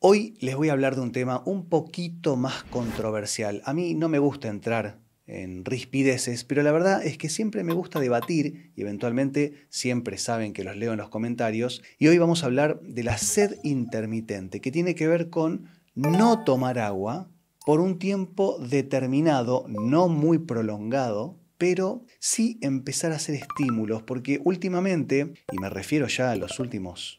Hoy les voy a hablar de un tema un poquito más controversial. A mí no me gusta entrar en rispideces, pero la verdad es que siempre me gusta debatir y eventualmente siempre saben que los leo en los comentarios. Y hoy vamos a hablar de la sed intermitente, que tiene que ver con no tomar agua por un tiempo determinado, no muy prolongado, pero sí empezar a hacer estímulos, porque últimamente, y me refiero ya a los últimos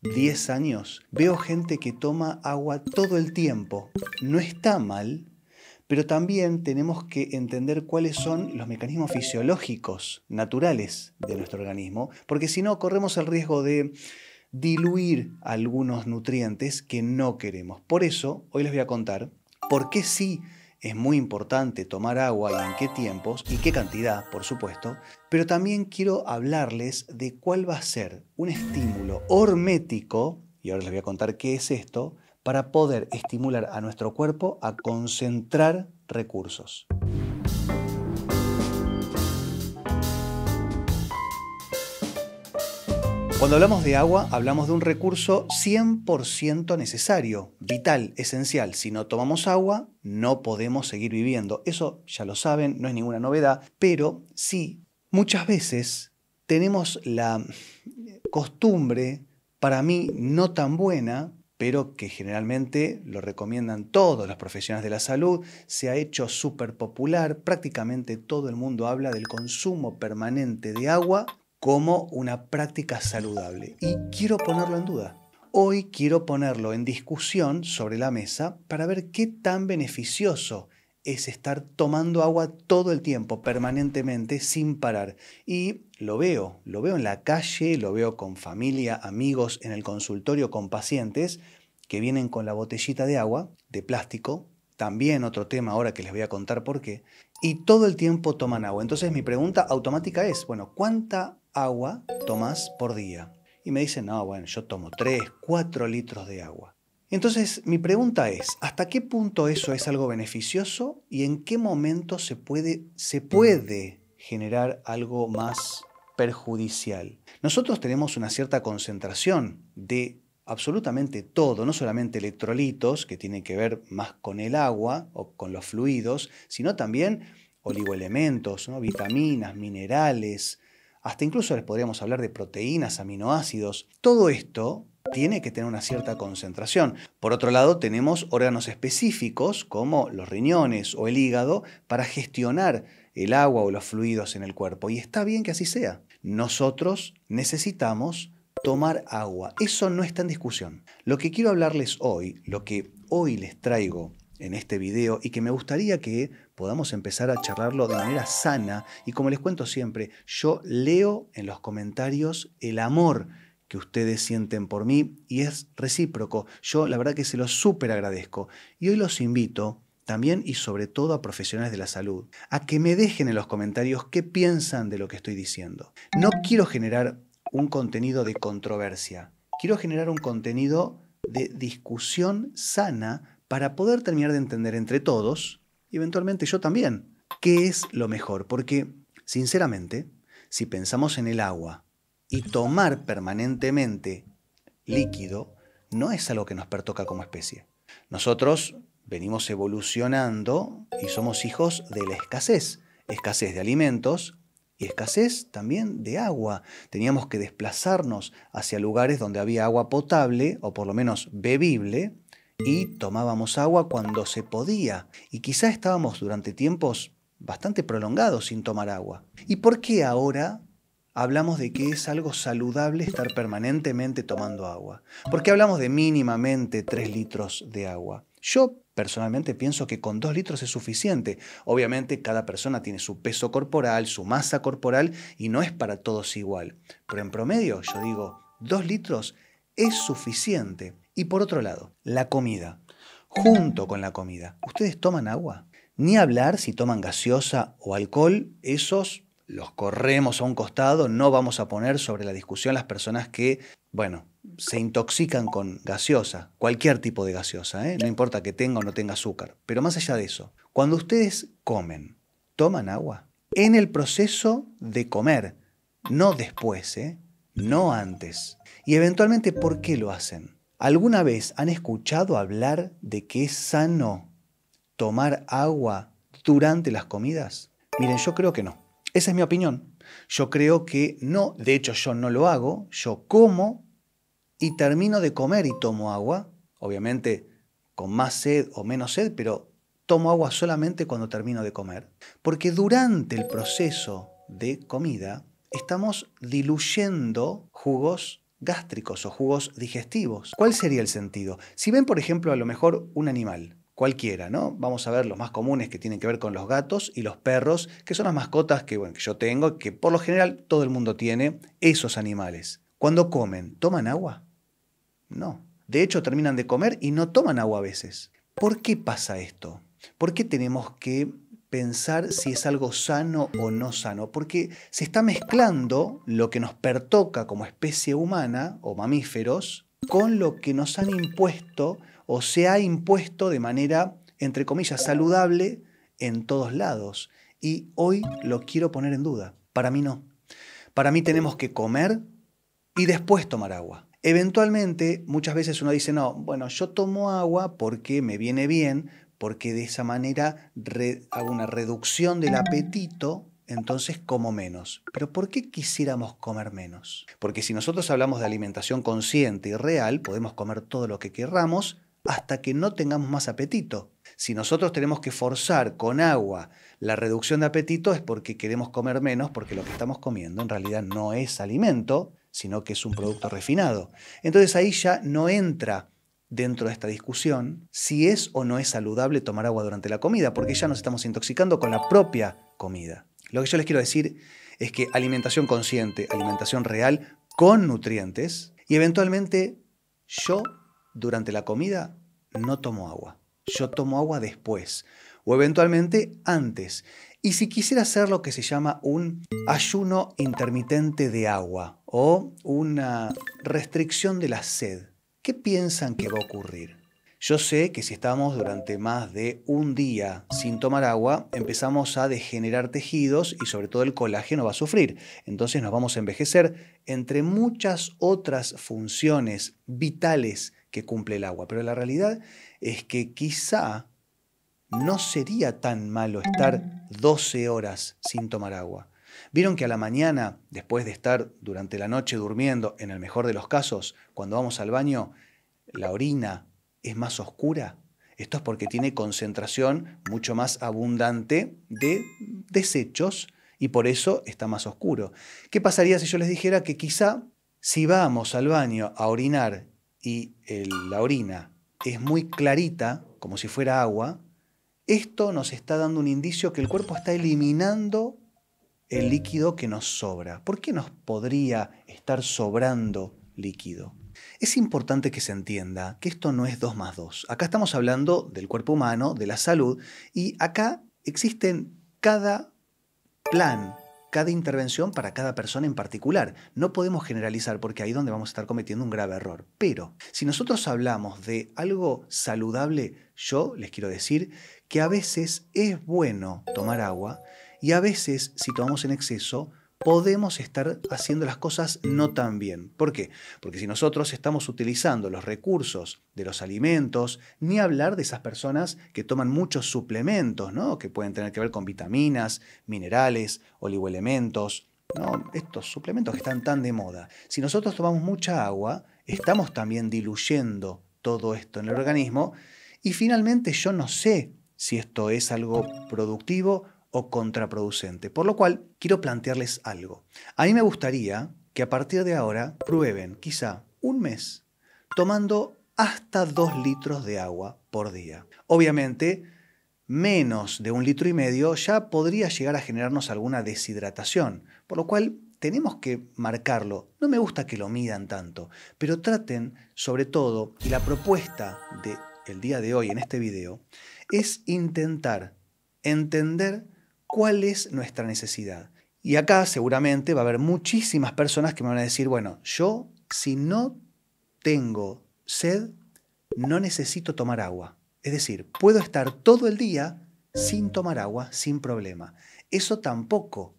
10 años, veo gente que toma agua todo el tiempo. No está mal, pero también tenemos que entender cuáles son los mecanismos fisiológicos naturales de nuestro organismo, porque si no corremos el riesgo de diluir algunos nutrientes que no queremos. Por eso, hoy les voy a contar por qué sí es muy importante tomar agua y en qué tiempos y qué cantidad, por supuesto, pero también quiero hablarles de cuál va a ser un estímulo hormético, y ahora les voy a contar qué es esto, para poder estimular a nuestro cuerpo a concentrar recursos. Cuando hablamos de agua, hablamos de un recurso 100% necesario, vital, esencial. Si no tomamos agua, no podemos seguir viviendo. Eso ya lo saben, no es ninguna novedad, pero sí, muchas veces tenemos la costumbre, para mí no tan buena, pero que generalmente lo recomiendan todos los profesionales de la salud, se ha hecho súper popular, prácticamente todo el mundo habla del consumo permanente de agua como una práctica saludable. Y quiero ponerlo en duda. Hoy quiero ponerlo en discusión sobre la mesa para ver qué tan beneficioso es estar tomando agua todo el tiempo, permanentemente, sin parar. Y lo veo en la calle, lo veo con familia, amigos, en el consultorio con pacientes que vienen con la botellita de agua, de plástico, también otro tema ahora que les voy a contar por qué, y todo el tiempo toman agua. Entonces mi pregunta automática es, bueno, ¿cuánta agua tomás por día? Y me dicen, no, bueno, yo tomo 3, 4 litros de agua. Entonces mi pregunta es, ¿hasta qué punto eso es algo beneficioso y en qué momento se puede generar algo más perjudicial? Nosotros tenemos una cierta concentración de absolutamente todo, no solamente electrolitos, que tienen que ver más con el agua o con los fluidos, sino también oligoelementos, ¿no? Vitaminas, minerales, hasta incluso les podríamos hablar de proteínas, aminoácidos. Todo esto tiene que tener una cierta concentración. Por otro lado, tenemos órganos específicos como los riñones o el hígado para gestionar el agua o los fluidos en el cuerpo. Y está bien que así sea. Nosotros necesitamos tomar agua. Eso no está en discusión. Lo que quiero hablarles hoy, lo que hoy les traigo en este video y que me gustaría que podamos empezar a charlarlo de manera sana, y como les cuento siempre, yo leo en los comentarios el amor que ustedes sienten por mí y es recíproco. Yo la verdad que se los súper agradezco. Y hoy los invito también y sobre todo a profesionales de la salud, a que me dejen en los comentarios qué piensan de lo que estoy diciendo. No quiero generar un contenido de controversia. Quiero generar un contenido de discusión sana para poder terminar de entender entre todos, y eventualmente yo también, qué es lo mejor. Porque, sinceramente, si pensamos en el agua y tomar permanentemente líquido, no es algo que nos pertoca como especie. Nosotros venimos evolucionando y somos hijos de la escasez. Escasez de alimentos, y escasez también de agua. Teníamos que desplazarnos hacia lugares donde había agua potable, o por lo menos bebible, y tomábamos agua cuando se podía. Y quizá estábamos durante tiempos bastante prolongados sin tomar agua. ¿Y por qué ahora hablamos de que es algo saludable estar permanentemente tomando agua? ¿Por qué hablamos de mínimamente 3 litros de agua? Yo personalmente pienso que con 2 litros es suficiente. Obviamente cada persona tiene su peso corporal, su masa corporal, y no es para todos igual. Pero en promedio, yo digo, 2 litros es suficiente. Y por otro lado, la comida. Junto con la comida, ¿ustedes toman agua? Ni hablar si toman gaseosa o alcohol, esos los corremos a un costado, no vamos a poner sobre la discusión las personas que, bueno, se intoxican con gaseosa, cualquier tipo de gaseosa, no importa que tenga o no tenga azúcar. Pero más allá de eso, cuando ustedes comen, ¿toman agua? En el proceso de comer, no después, no antes. Y eventualmente, ¿por qué lo hacen? ¿Alguna vez han escuchado hablar de que es sano tomar agua durante las comidas? Miren, yo creo que no. Esa es mi opinión. Yo creo que no. De hecho, yo no lo hago. Yo como y termino de comer y tomo agua. Obviamente, con más sed o menos sed, pero tomo agua solamente cuando termino de comer. Porque durante el proceso de comida estamos diluyendo jugos gástricos o jugos digestivos. ¿Cuál sería el sentido? Si ven, por ejemplo, a lo mejor un animal, cualquiera, ¿no? Vamos a ver los más comunes que tienen que ver con los gatos y los perros, que son las mascotas que, bueno, que yo tengo, que por lo general todo el mundo tiene, esos animales. Cuando comen, ¿toman agua? No. De hecho, terminan de comer y no toman agua a veces. ¿Por qué pasa esto? ¿Por qué tenemos que pensar si es algo sano o no sano? Porque se está mezclando lo que nos pertoca como especie humana o mamíferos con lo que nos han impuesto o se ha impuesto de manera, entre comillas, saludable en todos lados. Y hoy lo quiero poner en duda. Para mí no. Para mí tenemos que comer y después tomar agua. Eventualmente, muchas veces uno dice, no, bueno, yo tomo agua porque me viene bien, porque de esa manera hago una reducción del apetito, entonces como menos. Pero ¿por qué quisiéramos comer menos? Porque si nosotros hablamos de alimentación consciente y real, podemos comer todo lo que querramos hasta que no tengamos más apetito. Si nosotros tenemos que forzar con agua la reducción de apetito es porque queremos comer menos, porque lo que estamos comiendo en realidad no es alimento, sino que es un producto refinado. Entonces ahí ya no entra dentro de esta discusión si es o no es saludable tomar agua durante la comida, porque ya nos estamos intoxicando con la propia comida. Lo que yo les quiero decir es que alimentación consciente, alimentación real, con nutrientes, y eventualmente yo durante la comida no tomo agua. Yo tomo agua después o eventualmente antes. Y si quisiera hacer lo que se llama un ayuno intermitente de agua o una restricción de la sed, ¿qué piensan que va a ocurrir? Yo sé que si estamos durante más de un día sin tomar agua, empezamos a degenerar tejidos y sobre todo el colágeno va a sufrir. Entonces nos vamos a envejecer, entre muchas otras funciones vitales que cumple el agua. Pero la realidad es que quizá no sería tan malo estar 12 horas sin tomar agua. ¿Vieron que a la mañana, después de estar durante la noche durmiendo, en el mejor de los casos, cuando vamos al baño, la orina es más oscura? Esto es porque tiene concentración mucho más abundante de desechos y por eso está más oscuro. ¿Qué pasaría si yo les dijera que quizá si vamos al baño a orinar y la orina es muy clarita, como si fuera agua, esto nos está dando un indicio que el cuerpo está eliminando el líquido que nos sobra? ¿Por qué nos podría estar sobrando líquido? Es importante que se entienda que esto no es 2 más 2. Acá estamos hablando del cuerpo humano, de la salud, y acá existen cada plan, cada intervención para cada persona en particular. No podemos generalizar porque ahí es donde vamos a estar cometiendo un grave error. Pero si nosotros hablamos de algo saludable, yo les quiero decir que a veces es bueno tomar agua y a veces, si tomamos en exceso, podemos estar haciendo las cosas no tan bien. ¿Por qué? Porque si nosotros estamos utilizando los recursos de los alimentos, ni hablar de esas personas que toman muchos suplementos, ¿no? Que pueden tener que ver con vitaminas, minerales, oligoelementos, ¿no? Estos suplementos que están tan de moda. Si nosotros tomamos mucha agua, estamos también diluyendo todo esto en el organismo y finalmente yo no sé si esto es algo productivo o contraproducente. Por lo cual, quiero plantearles algo. A mí me gustaría que a partir de ahora prueben, quizá un mes, tomando hasta 2 litros de agua por día. Obviamente, menos de 1,5 litros ya podría llegar a generarnos alguna deshidratación, por lo cual tenemos que marcarlo. No me gusta que lo midan tanto, pero traten, sobre todo, y la propuesta del día de hoy en este video, es intentar entender cuál es nuestra necesidad. Y acá seguramente va a haber muchísimas personas que me van a decir, bueno, yo si no tengo sed, no necesito tomar agua. Es decir, puedo estar todo el día sin tomar agua, sin problema. Eso tampoco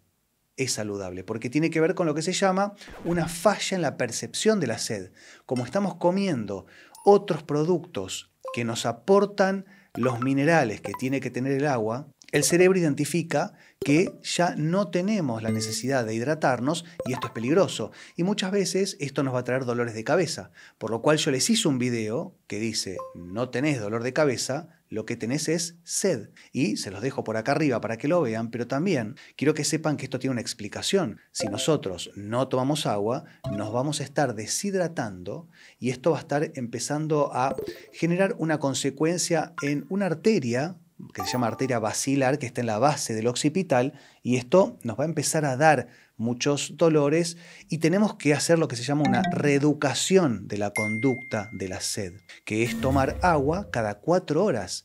es saludable, porque tiene que ver con lo que se llama una falla en la percepción de la sed. Como estamos comiendo otros productos que nos aportan los minerales que tiene que tener el agua, el cerebro identifica que ya no tenemos la necesidad de hidratarnos y esto es peligroso. Y muchas veces esto nos va a traer dolores de cabeza, por lo cual yo les hice un video que dice no tenés dolor de cabeza, lo que tenés es sed. Y se los dejo por acá arriba para que lo vean, pero también quiero que sepan que esto tiene una explicación. Si nosotros no tomamos agua, nos vamos a estar deshidratando y esto va a estar empezando a generar una consecuencia en una arteria que se llama arteria basilar, que está en la base del occipital, y esto nos va a empezar a dar muchos dolores y tenemos que hacer lo que se llama una reeducación de la conducta de la sed, que es tomar agua cada 4 horas,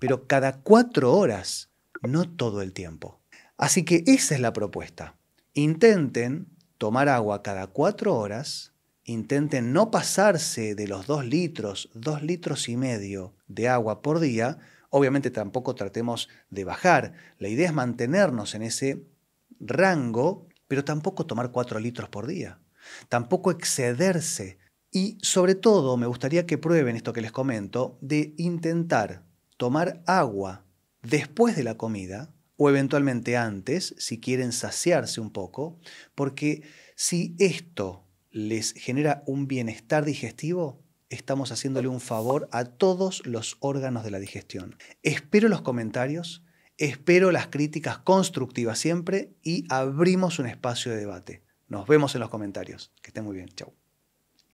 pero cada 4 horas, no todo el tiempo. Así que esa es la propuesta. Intenten tomar agua cada 4 horas, intenten no pasarse de los 2 litros, 2,5 litros de agua por día. Obviamente tampoco tratemos de bajar. La idea es mantenernos en ese rango, pero tampoco tomar 4 litros por día. Tampoco excederse. Y sobre todo me gustaría que prueben esto que les comento, de intentar tomar agua después de la comida o eventualmente antes, si quieren saciarse un poco, porque si esto les genera un bienestar digestivo, estamos haciéndole un favor a todos los órganos de la digestión. Espero los comentarios, espero las críticas constructivas siempre y abrimos un espacio de debate. Nos vemos en los comentarios. Que estén muy bien. Chau.